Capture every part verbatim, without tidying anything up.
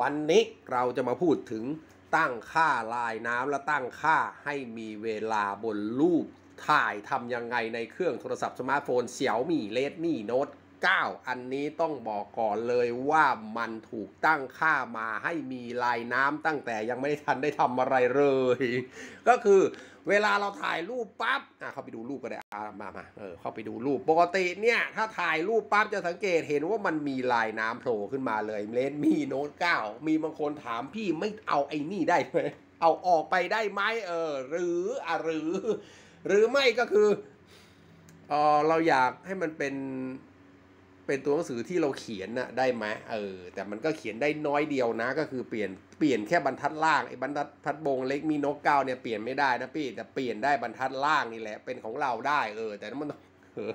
วันนี้เราจะมาพูดถึงตั้งค่าลายน้ำและตั้งค่าให้มีเวลาบนรูปถ่ายทำยังไงในเครื่องโทรศัพท์สมาร์ทโฟน Xiaomi Redmi Note เก้า อันนี้ต้องบอกก่อนเลยว่ามันถูกตั้งค่ามาให้มีลายน้ำตั้งแต่ยังไม่ได้ทันได้ทำอะไรเลย ก็คือเวลาเราถ่ายรูปปั๊บอ่ะเข้าไปดูรูปก็ได้อ่ะมามาเออเข้าไปดูรูปปกติเนี่ยถ้าถ่ายรูปปั๊บจะสังเกตเห็นว่ามันมีลายน้ำโผล่ขึ้นมาเลยRedmi Note เก้ามีบางคนถามพี่ไม่เอาไอ้นี่ได้ไหมเอาออกไปได้ไหมเออหรืออ่ะหรือหรือไม่ก็คือเออเราอยากให้มันเป็นเป็นตัวหนังสือที่เราเขียนน่ะได้ไหมเออแต่มันก็เขียนได้น้อยเดียวนะก็คือเปลี่ยนเปลี่ยนแค่บรรทัดล่างไอ้บรรทัดพัดบงเล็กมีนกเก้าเนี่ยเปลี่ยนไม่ได้นะพี่แต่เปลี่ยนได้บรรทัดล่างนี่แหละเป็นของเราได้เออแต่มันเออ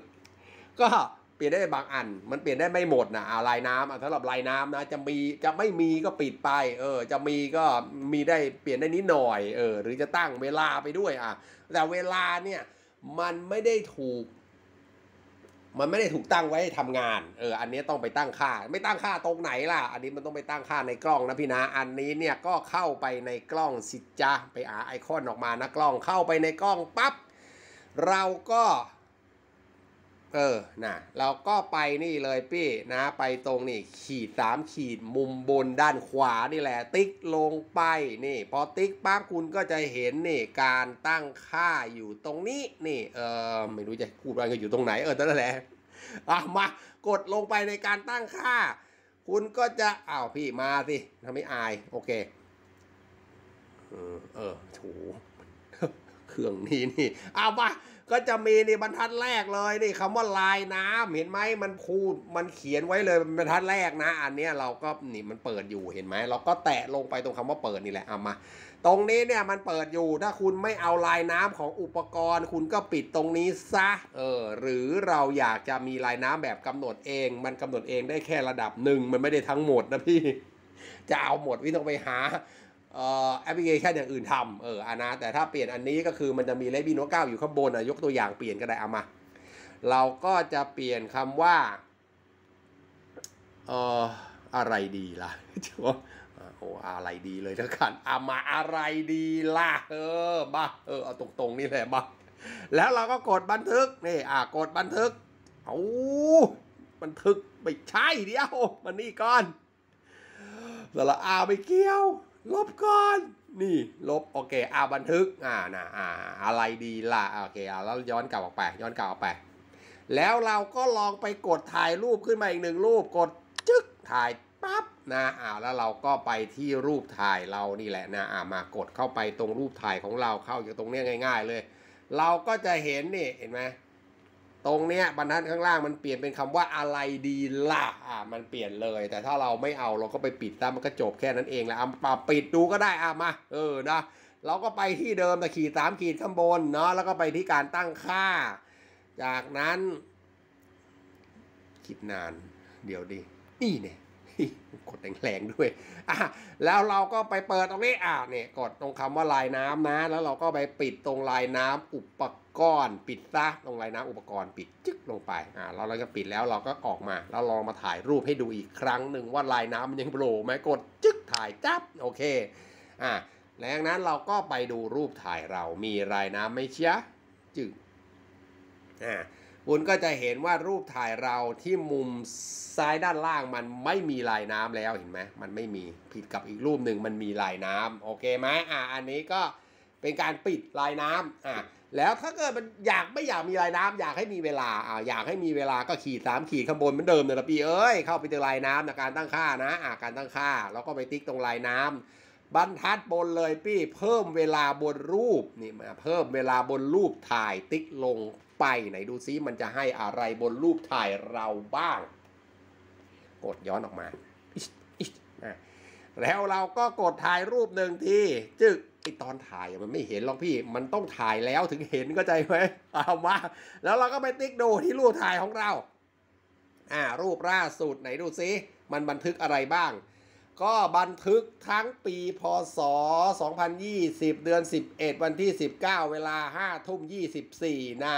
ก็เปลี่ยนได้บางอันมันเปลี่ยนได้ไม่หมดนะเอาลายน้ำอ่ะสำหรับลายน้ำนะจะมีจะไม่มีก็ปิดไปเออจะมีก็มีได้เปลี่ยนได้นิดหน่อยเออหรือจะตั้งเวลาไปด้วยอ่ะแต่เวลาเนี่ยมันไม่ได้ถูกมันไม่ได้ถูกตั้งไว้ทำงานเอออันนี้ต้องไปตั้งค่าไม่ตั้งค่าตรงไหนล่ะอันนี้มันต้องไปตั้งค่าในกล้องนะพี่นะอันนี้เนี่ยก็เข้าไปในกล้องสิจ๊ะไปหาไอคอนออกมานะกล้องเข้าไปในกล้องปั๊บเราก็เออนะเราก็ไปนี่เลยพี่นะไปตรงนี่ขีดสามขีดมุมบนด้านขวานี่แหละติ๊กลงไปนี่พอติ๊กปั๊บคุณก็จะเห็นนี่การตั้งค่าอยู่ตรงนี้นี่เออไม่รู้จะพูดว่าก็อยู่ตรงไหนเออนั่นแหละอ่ะมากดลงไปในการตั้งค่าคุณก็จะอ้าวพี่มาสิทำให้อายโอเคเออเออโถเครื่องนี้นี่เอามาก็จะมีนี่บรรทัดแรกเลยนี่คำว่าลายน้ำเห็นไหมมันพูดมันเขียนไว้เลยบรรทัดแรกนะอันนี้เราก็นี่มันเปิดอยู่เห็นไหมเราก็แตะลงไปตรงคำว่าเปิดนี่แหละเอามาตรงนี้เนี่ยมันเปิดอยู่ถ้าคุณไม่เอาลายน้ำของอุปกรณ์คุณก็ปิดตรงนี้ซะเออหรือเราอยากจะมีลายน้ำแบบกำหนดเองมันกำหนดเองได้แค่ระดับหนึ่งมันไม่ได้ทั้งหมดนะพี่จะเอาหมดวิ่งต้องไปหาแอปพลิเคชันอย่างอื่นทำเอออานะแต่ถ้าเปลี่ยนอันนี้ก็คือมันจะมีเลขบีโน้ตเก้าอยู่ข้างบนอ่ะยกตัวอย่างเปลี่ยนก็ได้เอามาเราก็จะเปลี่ยนคำว่าเอ่ออะไรดีล่ะโอ้อะไรดีเลยทั้งคันเอามาอะไรดีล่ะเออบ้าเออเอาตรงๆนี่แหละบ้าแล้วเราก็กดบันทึกนี่อ่ะกดบันทึกโอ้บันทึกไม่ใช่เดียวมันนี่ก่อนแต่ละอาไม่เกี่ยวลบก่อนนี่ลบโอเคเอาบันทึกอ่านะอ่าอะไรดีล่ะโอเคเอาแล้วย้อนกลับออกไปย้อนกลับออกไปแล้วเราก็ลองไปกดถ่ายรูปขึ้นมาอีกหนึ่งรูปกดจึ๊กถ่ายปั๊บนะอ่าแล้วเราก็ไปที่รูปถ่ายเรานี่แหละนะอ่ามากดเข้าไปตรงรูปถ่ายของเราเข้าอยู่ตรงเนี้ยง่ายๆเลยเราก็จะเห็นนี่เห็นไหมตรงเนี้ยบรรทัดข้างล่างมันเปลี่ยนเป็นคำว่าอะไรดีล่ะอ่ามันเปลี่ยนเลยแต่ถ้าเราไม่เอาเราก็ไปปิดตามมันก็จบแค่นั้นเองแหละอ่ะมาปิดดูก็ได้อ่ะมาเออนะเราก็ไปที่เดิมตะขีดสามขีดข้างบนเนาะแล้วก็ไปที่การตั้งค่าจากนั้นคิดนานเดี๋ยวดินี่เนี่ยกดแรงๆด้วยอ่ะแล้วเราก็ไปเปิดตรงนี้อ่ะเนี่ยกดตรงคำว่าลายน้ำนะแล้วเราก็ไปปิดตรงลายน้ำอุปกรณ์ปิดซะตรงลายน้ำอุปกรณ์ปิดจึ๊กลงไปอ่ะเราเราก็ปิดแล้วเราก็ออกมาแล้วลองมาถ่ายรูปให้ดูอีกครั้งหนึ่งว่าลายน้ำมันยังโผล่ไหมกดจึ๊กถ่ายจับโอเคอ่ะแล้วนั้นเราก็ไปดูรูปถ่ายเรามีลายน้ำไหมเชียจึ๊กอ่ะคุณก็จะเห็นว่ารูปถ่ายเราที่มุมซ้ายด้านล่างมันไม่มีลายน้ำแล้วเห็นไหมมันไม่มีผิดกับอีกรูปหนึ่งมันมีลายน้ำโอเคไหมอ่ะอันนี้ก็เป็นการปิดลายน้ำอ่ะแล้วถ้าเกิดมันอยากไม่อยากมีลายน้ำอยากให้มีเวลาอ่ะอยากให้มีเวลาก็ขีดสามขีดข้างบนเหมือนเดิมเลยละพี่เอ้ยเข้าไปตรงลายน้ำในการตั้งค่านะอ่ะการตั้งค่าแล้วก็ไปติ๊กตรงลายน้ำบรรทัดบนเลยพี่เพิ่มเวลาบนรูปนี่มาเพิ่มเวลาบนรูปถ่ายติ๊กลงไปไหนดูซิมันจะให้อะไรบนรูปถ่ายเราบ้างกดย้อนออกมาแล้วเราก็กดถ่ายรูปหนึ่งทีจึ๊กไอตอนถ่ายมันไม่เห็นหรอกพี่มันต้องถ่ายแล้วถึงเห็นเข้าใจไหมเอามาแล้วเราก็ไปติ๊กดูที่รูปถ่ายของเราอ่ารูปล่าสุดไหนดูซิมันบันทึกอะไรบ้างก็บันทึกทั้งปีพ.ศ.สองพันยี่สิบเดือนสิบเอ็ดวันที่สิบเก้าเวลาห้าทุ่มยี่สิบสี่นา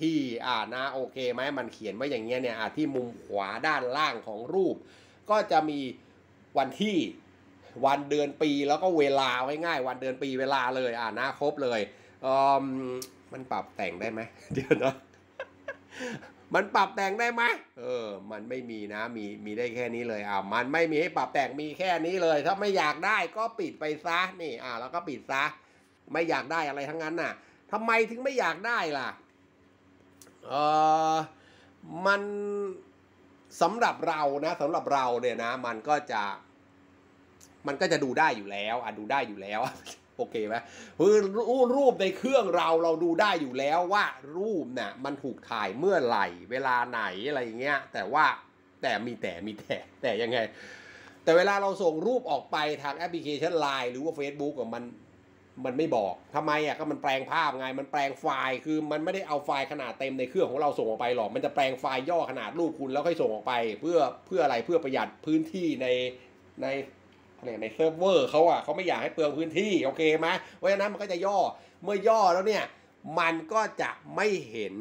ทีอ่านะโอเคไหมมันเขียนไว้อย่างเงี้ยเนี่ยที่มุมขวาด้านล่างของรูปก็จะมีวันที่ วันเดือนปีแล้วก็เวลาไว้ง่ายวันเดือนปีเวลาเลยอ่านะครบเลยเออมันปรับแต่งได้ไหมเดี๋ยวนะมันปรับแต่งได้ไหมเออมันไม่มีนะมีมีได้แค่นี้เลยอ่ามันไม่มีให้ปรับแต่งมีแค่นี้เลยถ้าไม่อยากได้ก็ปิดไปซะนี่อ่าแล้วก็ปิดซะไม่อยากได้อะไรทั้งนั้นน่ะทำไมถึงไม่อยากได้ล่ะเออมันสำหรับเรานะสำหรับเราเนี่ยนะมันก็จะมันก็จะดูได้อยู่แล้วอ่ะดูได้อยู่แล้วโอเคไหมคือรูปในเครื่องเราเราดูได้อยู่แล้วว่ารูปเนี่ยมันถูกถ่ายเมื่อไหร่เวลาไหนอะไรเงี้ยแต่ว่าแต่มีแต่มีแต่แต่ยังไงแต่เวลาเราส่งรูปออกไปทางแอปพลิเคชัน ไลน์ หรือว่า Facebook กับมันมันไม่บอกทำไมอ่ะก็มันแปลงภาพไงมันแปลงไฟล์คือมันไม่ได้เอาไฟล์ขนาดเต็มในเครื่องของเราส่งออกไปหรอกมันจะแปลงไฟล์ย่อขนาดรูปคุณแล้วค่อยส่งออกไปเพื่อเพื่ออะไรเพื่อประหยัดพื้นที่ในในในเซิร์ฟเวอร์เขาอ่ะเขาไม่อยากให้เปลืองพื้นที่โอเคไหมเพราะฉะนั้นมันก็จะย่อเมื่อย่อแล้วเนี่ยมันก็จะไม่เห็น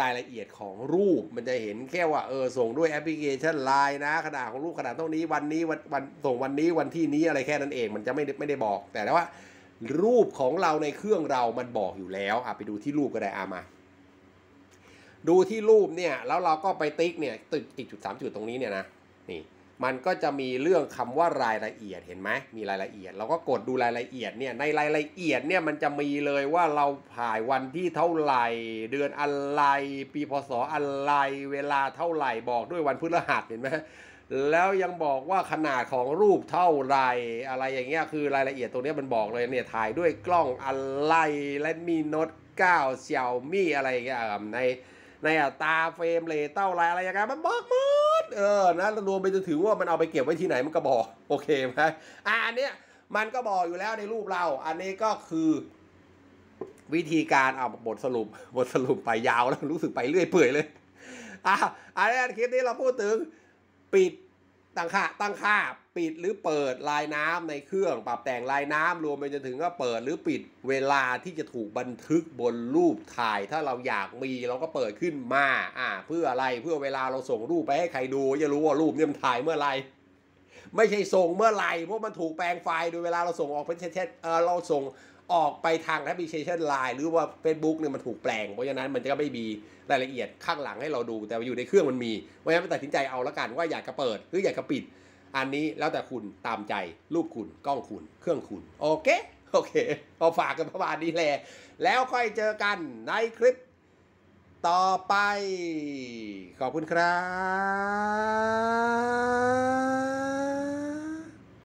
รายละเอียดของรูปมันจะเห็นแค่ว่าเออส่งด้วยแอปพลิเคชัน ไลน์ นะขนาดของรูปขนาดเท่านี้วันนี้วันวันส่งวันนี้วันที่นี้อะไรแค่นั้นเองมันจะไม่ไม่ได้บอกแต่ว่ารูปของเราในเครื่องเรามันบอกอยู่แล้วอ่ะไปดูที่รูปก็ได้อ่ะมาดูที่รูปเนี่ยแล้วเราก็ไปติ๊กเนี่ยติดอีกจุดสามจุดตรงนี้เนี่ยนะนี่มันก็จะมีเรื่องคำว่ารายละเอียดเห็นไหมมีรายละเอียดเราก็กดดูรายละเอียดเนี่ยในรายละเอียดเนี่ยมันจะมีเลยว่าเราถ่ายวันที่เท่าไหร่เดือนอะไรปีพศอะไรเวลาเท่าไหร่บอกด้วยวันพฤหัสเห็นไหมแล้วยังบอกว่าขนาดของรูปเท่าไรอะไรอย่างเงี้ยคือรายละเอียดตรงนี้มันบอกเลยเนี่ยถ่ายด้วยกล้องอะไร Redmi Note ไนน์ Xiaomi อะไรอย่างเงี้ยในในอัตราเฟรมเรทเท่าไรอะไรอย่างเงี้ยมันบอกหมดเออนะรวมไปจนถึงว่ามันเอาไปเก็บไว้ที่ไหนมันก็บอกโอเคไหมอ่ะอันเนี้ยมันก็บอกอยู่แล้วในรูปเราอันนี้ก็คือวิธีการเอาบทสรุปบทสรุปไปยาวแล้วรู้สึกไปเรื่อยเปื่อยเลยอ่ะอันนี้คลิปนี้เราพูดถึงปิดตั้งค่าตั้งค่าปิดหรือเปิดลายน้ำในเครื่องปรับแต่งลายน้ำรวมไปจนถึงก็เปิดหรือปิดเวลาที่จะถูกบันทึกบนรูปถ่ายถ้าเราอยากมีเราก็เปิดขึ้นมาอ่าเพื่ออะไรเพื่อเวลาเราส่งรูปไปให้ใครดูจะรู้ว่ารูปเนี่ยมันถ่ายเมื่อไหร่ไม่ใช่ส่งเมื่อไหร่เพราะมันถูกแปลงไฟล์โดยเวลาเราส่งออกเป็นแชทเออเราส่งออกไปทางแอปพลิเคชัน ไลน์ หรือว่า Facebook เนี่ยมันถูกแปลงเพราะฉะนั้นมันจะไม่มีรายละเอียดข้างหลังให้เราดูแต่อยู่ในเครื่องมันมีเพราะฉะนั้นตัดสินใจเอาละกันว่าอยากจะเปิดหรืออยากจะปิดอันนี้แล้วแต่คุณตามใจรูปคุณกล้องคุณเครื่องคุณโอเคโอเคเอาฝากกันประมาณนี้แหละแล้วค่อยเจอกันในคลิปต่อไปขอบคุณครับ